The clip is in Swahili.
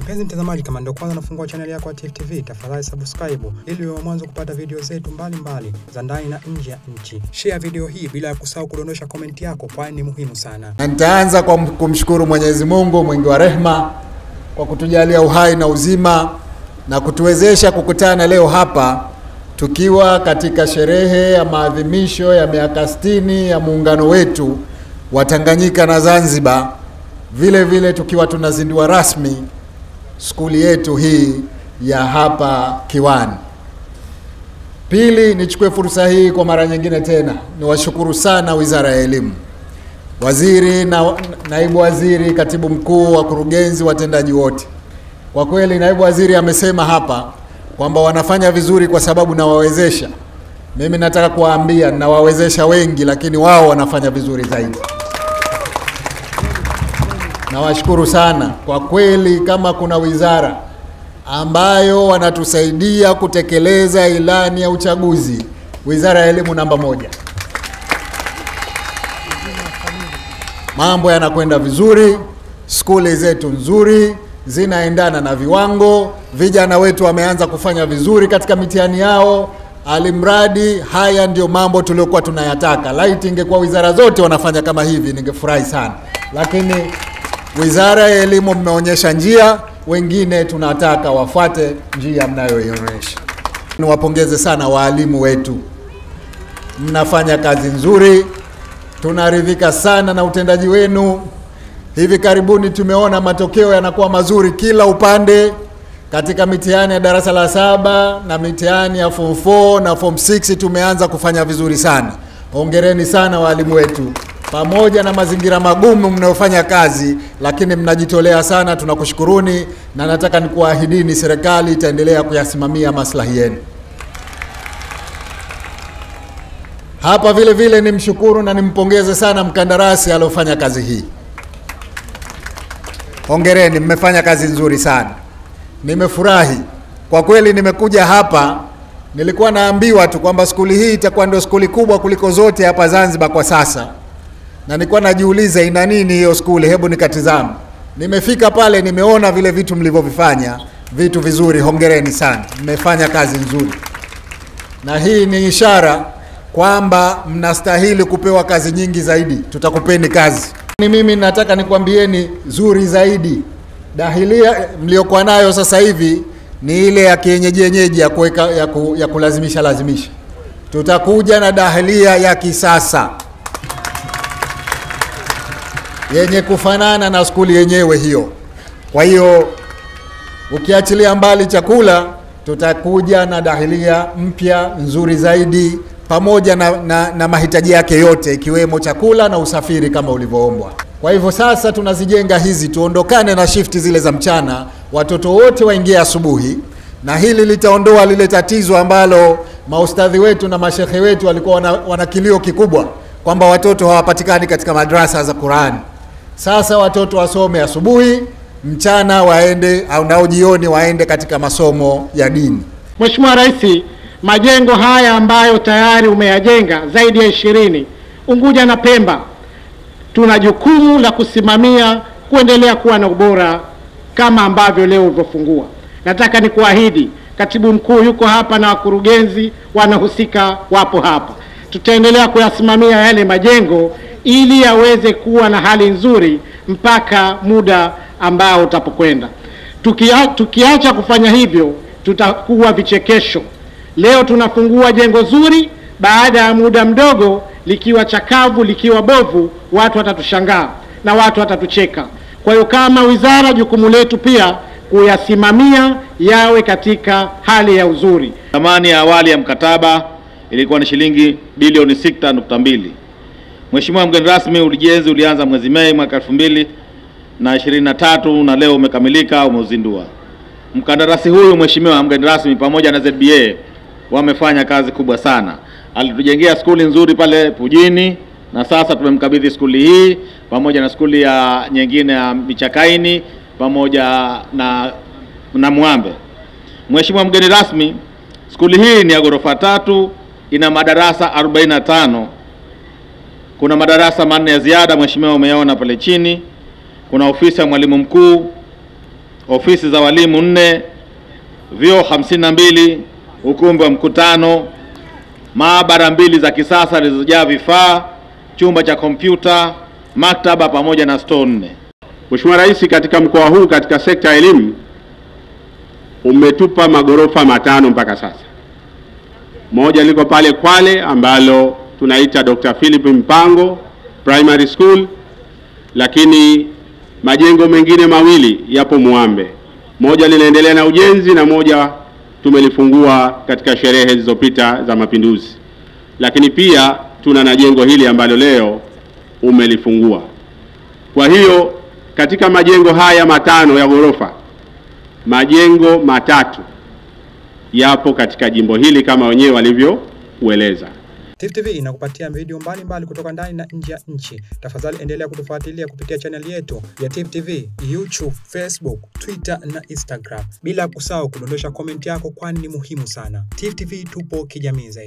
Mpenzi mtazamaji, kama ndio kwanza nafungua channel yako ya TIFU TV, tafadhali subscribe ili uwe mwanzo kupata video zetu mbalimbali za ndani na nje ya nchi. Share video hii bila kusahau kudondosha comment yako kwani ni muhimu sana. Na nitaanza kwa kumshukuru Mwenyezi Mungu mwingi wa rehema kwa kutujalia uhai na uzima na kutuwezesha kukutana leo hapa tukiwa katika sherehe ya maadhimisho ya miaka 60 ya muungano wetu wa Tanganyika na Zanzibar, vile vile tukiwa tunazindua rasmi skuli yetu hii ya hapa Kiwani. Pili, nichukue fursa hii kwa mara nyingine tena niwashukuru sana Wizara ya Elimu, waziri na naibu waziri, katibu mkuu, wakurugenzi, watendaji wote. Kwa kweli naibu waziri amesema hapa kwamba wanafanya vizuri kwa sababu na wawezesha. Mimi nataka kuwaambia na wawezesha wengi, lakini wao wanafanya vizuri zaidi. Na washukuru sana kwa kweli, kama kuna wizara ambayo wanatusaidia kutekeleza ilani ya uchaguzi, Wizara ya Elimu namba 1. Mambo yanakwenda vizuri, shule zetu nzuri, zinaendana na viwango, vijana wetu wameanza kufanya vizuri katika mitihani yao. Alimradi haya ndio mambo tuliokuwa tunayataka. Laiti ingekuwa wizara zote wanafanya kama hivi ningefurahi sana, lakini Wizara ya Elimu mmeonyesha njia, wengine tunataka wafuate njia mnayoionyesha. Niwapongeze sana walimu wetu, mnafanya kazi nzuri, tunaridhika sana na utendaji wenu. Hivi karibuni tumeona matokeo yanakuwa mazuri kila upande katika mitihani ya darasa la 7 na mitihani ya form 4 na form 6 tumeanza kufanya vizuri sana. Hongereni sana walimu wetu, pamoja na mazingira magumu mnayofanya kazi, lakini mnajitolea sana, tunakushukuruni. Na nataka nikuahidini serikali itaendelea kuyasimamia maslahi yenu. Hapa vile vile nimshukuru na nimpongeze sana mkandarasi aliyofanya kazi hii. Hongereni, mmefanya kazi nzuri sana. Nimefurahi. Kwa kweli nimekuja hapa, nilikuwa naambiwa tu kwamba shule hii itakuwa ndio shule kubwa kuliko zote hapa Zanzibar kwa sasa. Na nilikuwa najiuliza ina nini hiyo shule, hebu nikatizame. Nimefika pale nimeona vile vitu mlivyovifanya, vitu vizuri. Hongereni sana. Mmefanya kazi nzuri. Na hii ni ishara kwamba mnastahili kupewa kazi nyingi zaidi. Tutakupeni kazi. Ni mimi nataka nikwambieni zuri zaidi. Dahilia mliokuwa nayo sasa hivi ni ile ya kienyeji ya kuweka ya kulazimisha. Tutakuja na dahilia ya kisasa yenye kufanana na shule yenyewe hiyo. Kwa hiyo ukiachilia mbali chakula, tutakuja na dahilia mpya nzuri zaidi, pamoja na mahitaji yake yote, ikiwemo chakula na usafiri kama ulivyoombwa. Kwa hivyo sasa tunazijenga hizi, tuondokane na shifti zile za mchana, watoto wote waingie asubuhi. Na hili litaondoa lile tatizo ambalo maustadhi wetu na mashehe wetu walikuwa wana kilio kikubwa kwamba watoto hawapatikani katika madrasa za Qur'an. Sasa watoto wasome asubuhi, mchana waende au jioni waende katika masomo ya dini. Mheshimiwa Raisi, majengo haya ambayo tayari umeyajenga zaidi ya 20 Unguja na Pemba, tuna jukumu la kusimamia kuendelea kuwa na ubora kama ambavyo leo ulivyofungua. Nataka nikuahidi, katibu mkuu yuko hapa na wakurugenzi wanahusika wapo hapa. Tutaendelea kuyasimamia yale majengo ili yaweze kuwa na hali nzuri mpaka muda ambao utapokwenda. Tukiacha kufanya hivyo tutakuwa vichekesho. Leo tunafungua jengo zuri, baada ya muda mdogo likiwa chakavu, likiwa bovu, watu watatushangaa na watu watatucheka. Kwa hiyo kama wizara, jukumu letu pia kuyasimamia yawe katika hali ya uzuri. Thamani ya awali ya mkataba ilikuwa ni shilingi bilioni 6.2. Mheshimiwa mgeni rasmi, ujenzi ulianza mwezi Mei mwaka 2023 na leo umekamilika, umeuzindua. Mkandarasi huyu mheshimiwa mgeni rasmi pamoja na ZBA wamefanya kazi kubwa sana. Alitujengea shule nzuri pale Pujini na sasa tumemkabidhi shule hii pamoja na shule ya nyingine ya Michakaini pamoja na Mwambe. Mheshimiwa mgeni rasmi, shule hii ni ya ghorofa 3, ina madarasa 45. Kuna madarasa 4 ya ziada mheshimiwa umeona pale chini. Kuna ofisi ya mwalimu mkuu, ofisi za walimu 4, vyoo 52, ukumbi wa mkutano, maabara 2 za kisasa zilizojaa vifaa, chumba cha kompyuta, maktaba pamoja na store 4. Mheshimiwa Rais, katika mkoa huu katika sekta ya elimu umetupa magorofa 5 mpaka sasa. Moja liko pale Kwale ambalo tunaita Dr. Philip Mpango Primary School, lakini majengo mengine 2 yapo Muambe. Moja linaendelea na ujenzi na moja tumelifungua katika sherehe zilizopita za Mapinduzi. Lakini pia tuna na jengo hili ambalo leo umelifungua. Kwa hiyo katika majengo haya 5 ya ghorofa, majengo 3 yapo katika jimbo hili kama wenyewe walivyoueleza. TIFU TV inakupatia video mbalimbali kutoka ndani na nje ya nchi. Tafadhali endelea kutufuatilia kupitia channel yetu ya TIFU TV, YouTube, Facebook, Twitter na Instagram. Bila kusahau kudondosha comment yako kwani ni muhimu sana. TIFU TV tupo kijamii zaidi.